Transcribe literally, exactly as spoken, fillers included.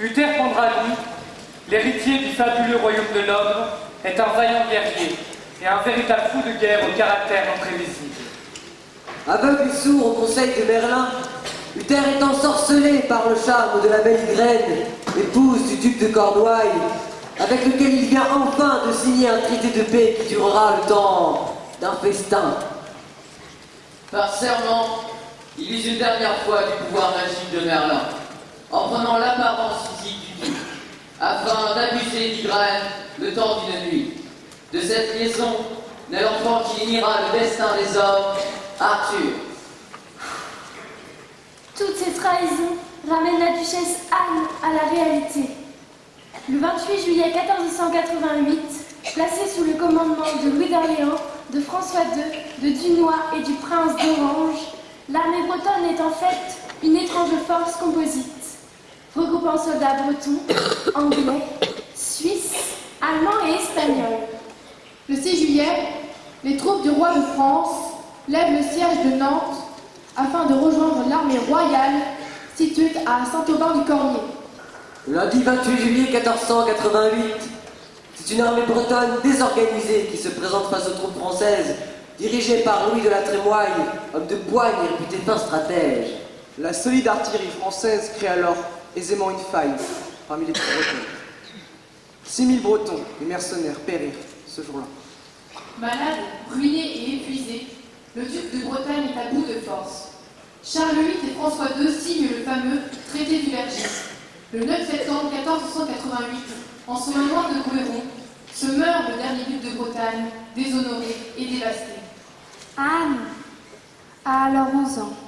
Uther Pendragon, l'héritier du fabuleux royaume de l'homme, est un vaillant guerrier et un véritable fou de guerre au caractère imprévisible. Aveugle et sourd au conseil de Merlin, Uther est ensorcelé par le charme de la belle Ygraine, épouse du duc de Cornouailles, avec lequel il vient enfin de signer un traité de paix qui durera le temps d'un festin. Par serment, il use une dernière fois du pouvoir magique de Merlin, en prenant l'apparence physique du duc, afin d'abuser d'Ygraine le temps d'une nuit. De cette liaison, naît l'enfant qui unira le destin des hommes, Arthur. Toutes ces trahisons ramènent la duchesse Anne à la réalité. Le vingt-huit juillet mille quatre cent quatre-vingt-huit, placée sous le commandement de Louis d'Orléans, de François deux, de Dunois et du prince d'Orange, l'armée bretonne est en fait une étrange force composite, regroupant soldats bretons, anglais, suisses, allemands et espagnols. Le six juillet, les troupes du roi de France lèvent le siège de Nantes afin de rejoindre l'armée royale située à Saint-Aubin-du-Cormier. Le lundi vingt-huit juillet mille quatre cent quatre-vingt-huit, c'est une armée bretonne désorganisée qui se présente face aux troupes françaises, dirigée par Louis de la Trémoille, homme de poigne et réputé fin stratège. La solide artillerie française crée alors aisément une faille parmi les troupes bretonnes. six mille Bretons, les mercenaires, périrent ce jour-là. Malade, ruiné et épuisé, le duc de Bretagne est à bout de force. Charles huit et François deux signent le fameux traité du Verger. Le neuf septembre mille quatre cent quatre-vingt-huit, en son mémoire de Couéron, se meurt le dernier duc de Bretagne, déshonoré et dévasté. Anne a alors onze ans.